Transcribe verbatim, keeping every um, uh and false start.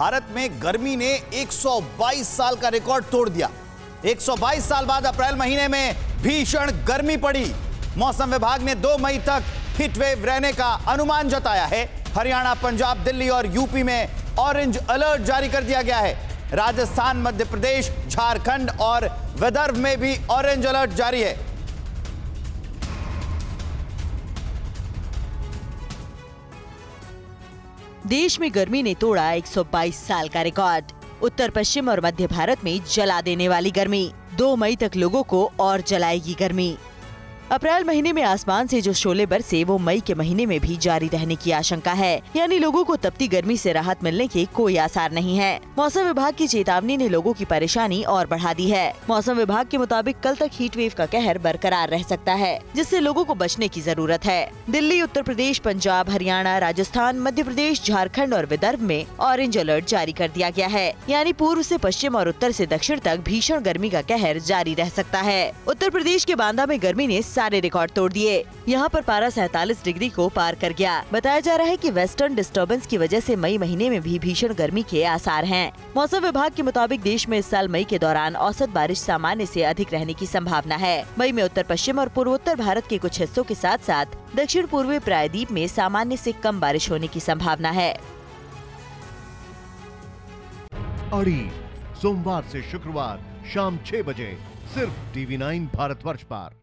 भारत में गर्मी ने एक सौ बाईस साल का रिकॉर्ड तोड़ दिया। एक सौ बाईस साल बाद अप्रैल महीने में भीषण गर्मी पड़ी। मौसम विभाग ने दो मई तक हीटवेव रहने का अनुमान जताया है। हरियाणा, पंजाब, दिल्ली और यूपी में ऑरेंज अलर्ट जारी कर दिया गया है। राजस्थान, मध्य प्रदेश, झारखंड और विदर्भ में भी ऑरेंज अलर्ट जारी है। देश में गर्मी ने तोड़ा एक सौ बाईस साल का रिकॉर्ड। उत्तर पश्चिम और मध्य भारत में जला देने वाली गर्मी। दो मई तक लोगों को और जलाएगी गर्मी। अप्रैल महीने में आसमान से जो शोले बरसे वो मई के महीने में भी जारी रहने की आशंका है। यानी लोगों को तपती गर्मी से राहत मिलने के कोई आसार नहीं है। मौसम विभाग की चेतावनी ने लोगों की परेशानी और बढ़ा दी है। मौसम विभाग के मुताबिक कल तक हीटवेव का कहर बरकरार रह सकता है, जिससे लोगों को बचने की जरूरत है। दिल्ली, उत्तर प्रदेश, पंजाब, हरियाणा, राजस्थान, मध्य प्रदेश, झारखण्ड और विदर्भ में ऑरेंज अलर्ट जारी कर दिया गया है। यानी पूर्व से पश्चिम और उत्तर से दक्षिण तक भीषण गर्मी का कहर जारी रह सकता है। उत्तर प्रदेश के बांदा में गर्मी ने सारे रिकॉर्ड तोड़ दिए। यहाँ पर पारा सैतालीस डिग्री को पार कर गया। बताया जा रहा है कि वेस्टर्न डिस्टरबेंस की वजह से मई महीने में भी भीषण गर्मी के आसार हैं। मौसम विभाग के मुताबिक देश में इस साल मई के दौरान औसत बारिश सामान्य से अधिक रहने की संभावना है। मई में उत्तर पश्चिम और पूर्वोत्तर भारत के कुछ हिस्सों के साथ साथ दक्षिण पूर्वी प्रायद्वीप में सामान्य से कम बारिश होने की संभावना है। सोमवार से शुक्रवार शाम छह बजे सिर्फ टीवी नाइन भारतवर्ष पर।